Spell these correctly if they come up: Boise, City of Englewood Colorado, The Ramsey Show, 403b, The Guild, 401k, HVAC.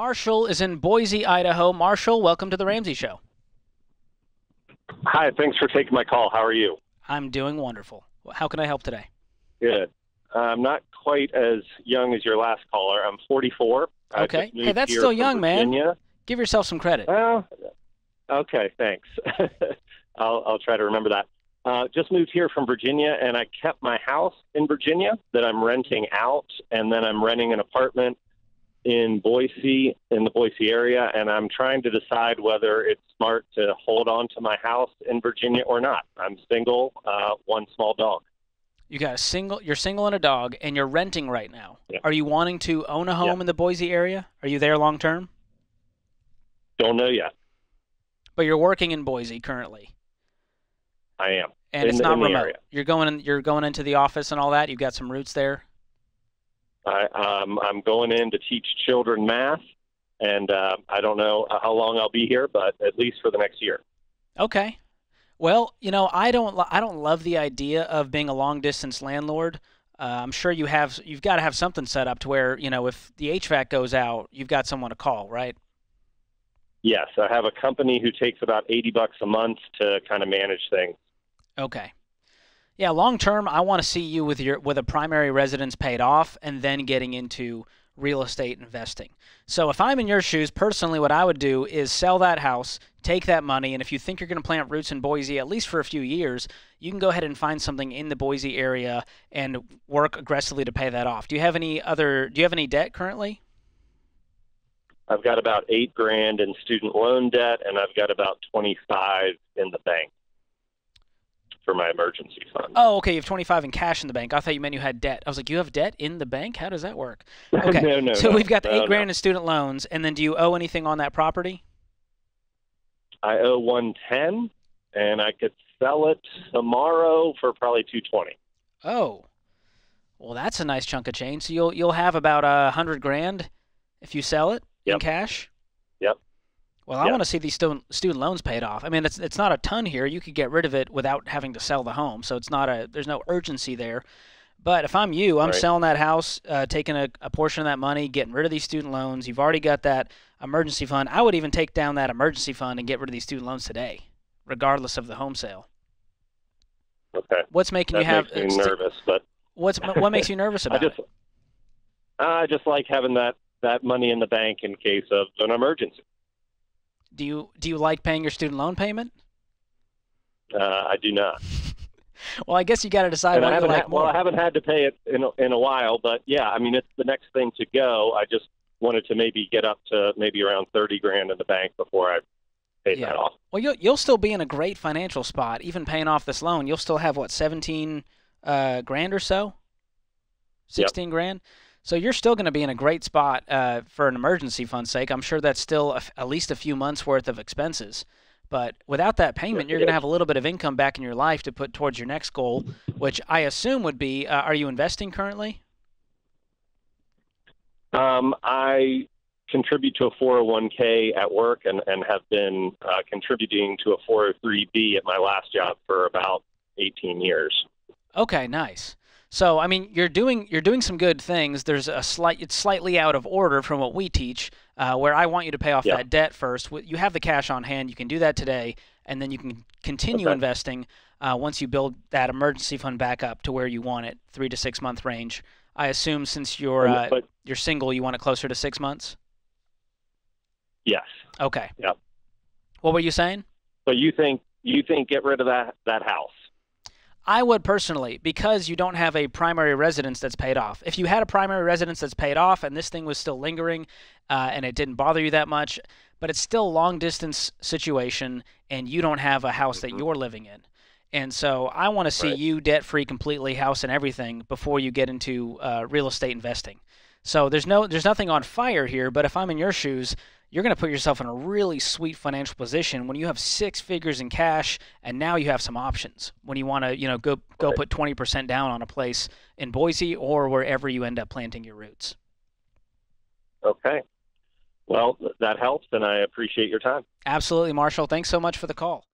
Marshall is in Boise, Idaho. Marshall, welcome to The Ramsey Show. Hi, thanks for taking my call. How are you? I'm doing wonderful. How can I help today? Good. I'm not quite as young as your last caller. I'm 44. Okay. Hey, that's still young, Virginia. Man. Give yourself some credit. Well, okay, thanks. I'll try to remember that. Just moved here from Virginia, and I kept my house in Virginia that I'm renting out, and then I'm renting an apartment in Boise, in the Boise area, and I'm trying to decide whether it's smart to hold on to my house in Virginia or not. I'm single, one small dog. You got a single. You're single and a dog, and you're renting right now. Yeah. Are you wanting to own a home in the Boise area? Are you there long term? Don't know yet. But you're working in Boise currently. I am, and it's not remote. You're going into the office and all that. You've got some roots there. I'm going in to teach children math, and I don't know how long I'll be here, but at least for the next year. Okay. Well, you know, I don't love the idea of being a long distance landlord. I'm sure you've got to have something set up to where, you know, if the HVAC goes out, you've got someone to call, right? Yes, I have a company who takes about $80 a month to kind of manage things. Okay. Yeah, long term, I want to see you with a primary residence paid off and then getting into real estate investing. So if I'm in your shoes, personally, what I would do is sell that house, take that money, and if you think you're going to plant roots in Boise, at least for a few years, you can go ahead and find something in the Boise area and work aggressively to pay that off. Do you have any debt currently? I've got about $8,000 in student loan debt, and I've got about 25 in the bank for my emergency fund. Oh, okay. You have 25 in cash in the bank. I thought you meant you had debt. I was like, you have debt in the bank? How does that work? Okay. No. So we've got the $8,000 in student loans, and then do you owe anything on that property? I owe $110, and I could sell it tomorrow for probably $220. Oh, well, that's a nice chunk of change. So you'll have about $100,000 if you sell it in cash. Yep. Well, I want to see these student loans paid off. I mean, it's not a ton here. You could get rid of it without having to sell the home, so there's no urgency there. But if I'm you, I'm selling that house, taking a portion of that money, getting rid of these student loans. You've already got that emergency fund. I would even take down that emergency fund and get rid of these student loans today, regardless of the home sale. Okay. What's making that you have? Makes me nervous, but what makes you nervous about it? I just like having that money in the bank in case of an emergency. Do you like paying your student loan payment? I do not. Well, I guess you got to decide what you like more. Well, I haven't had to pay it in a while, but yeah, I mean, it's the next thing to go. I just wanted to maybe get up to maybe around $30,000 in the bank before I paid that off. Well, you'll still be in a great financial spot, even paying off this loan. You'll still have what, 17 grand or so, 16 grand. So you're still going to be in a great spot for an emergency fund's sake. I'm sure that's still at least a few months' worth of expenses. But without that payment, you're going to have a little bit of income back in your life to put towards your next goal, which I assume would be, are you investing currently? I contribute to a 401k at work and have been contributing to a 403b at my last job for about 18 years. Okay, nice. So, I mean, you're doing some good things. There's it's slightly out of order from what we teach, where I want you to pay off that debt first. You have the cash on hand. You can do that today, and then you can continue investing once you build that emergency fund back up to where you want it, 3 to 6 month range. I assume since you're single, you want it closer to 6 months? Yes. Okay. Yep. What were you saying? So you think get rid of that house. I would personally, because you don't have a primary residence that's paid off. If you had a primary residence that's paid off and this thing was still lingering and it didn't bother you that much, but it's still a long-distance situation and you don't have a house that you're living in. And so I want to see you debt-free completely, house and everything, before you get into real estate investing. So there's nothing on fire here, but if I'm in your shoes, you're going to put yourself in a really sweet financial position when you have 6 figures in cash and now you have some options when you want to, you know, go put 20% down on a place in Boise or wherever you end up planting your roots. Okay. Well, that helps and I appreciate your time. Absolutely, Marshall. Thanks so much for the call.